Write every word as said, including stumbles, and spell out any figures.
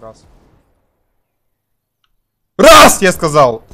раз. Раз, я сказал!